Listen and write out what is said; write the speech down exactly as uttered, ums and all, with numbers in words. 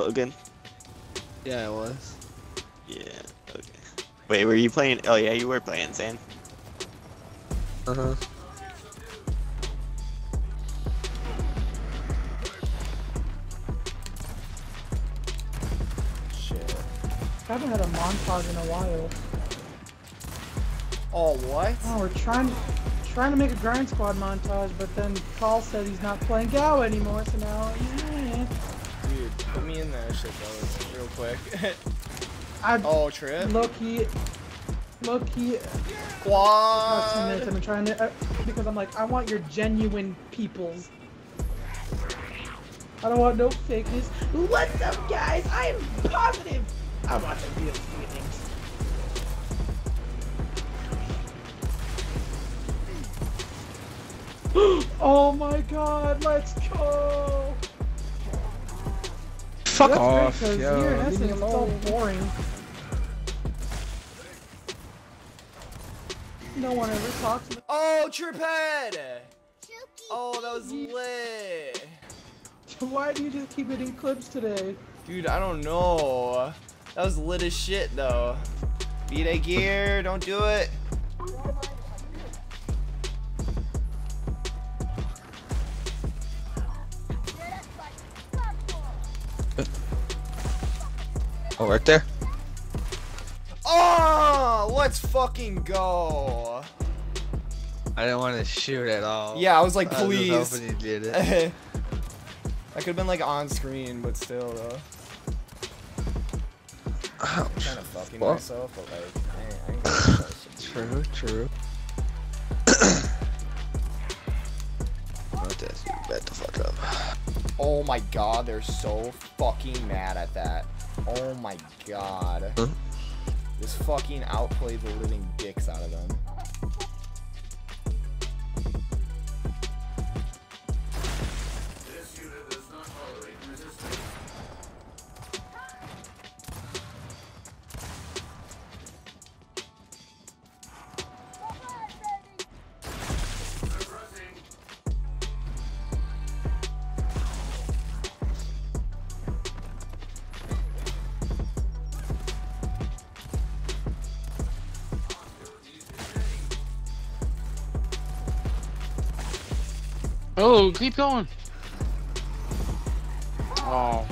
Logan? Yeah, I was. Yeah, okay. Wait, were you playing? Oh yeah, you were playing San. Uh-huh. Shit. I haven't had a montage in a while. Oh, what? Oh, we're trying to, trying to make a grind squad montage, but then Carl said he's not playing Gao anymore, so now he's not in it. Dude, put me in that shit, though, real quick. I oh, trip? Low-key, low-key. Quad! I've been trying to, uh, because I'm like, I want your genuine peoples. I don't want no fakeness. What's up, guys? I am positive! I want the real feelings. Oh my god, let's go! Fuck well, off, yo. Here in Essen, it's all boring. No one ever talks about- Oh, Triphead! Oh, that was lit! Why do you just keep it in clips today? Dude, I don't know. That was lit as shit, though. Beat a gear, don't do it. Oh, right there. Oh, let's fucking go. I didn't want to shoot at all. Yeah, I was like, please. I was hoping you did it. That could have been like on screen, but still, though. I'm kind of fucking well. myself, but like, man, I ain't True, true. This, you bet the fuck up. Oh my god, they're so fucking mad at that. Oh my god. Huh? This fucking outplayed the living dicks out of them. This unit does not tolerate resistance. Oh, keep going. Oh.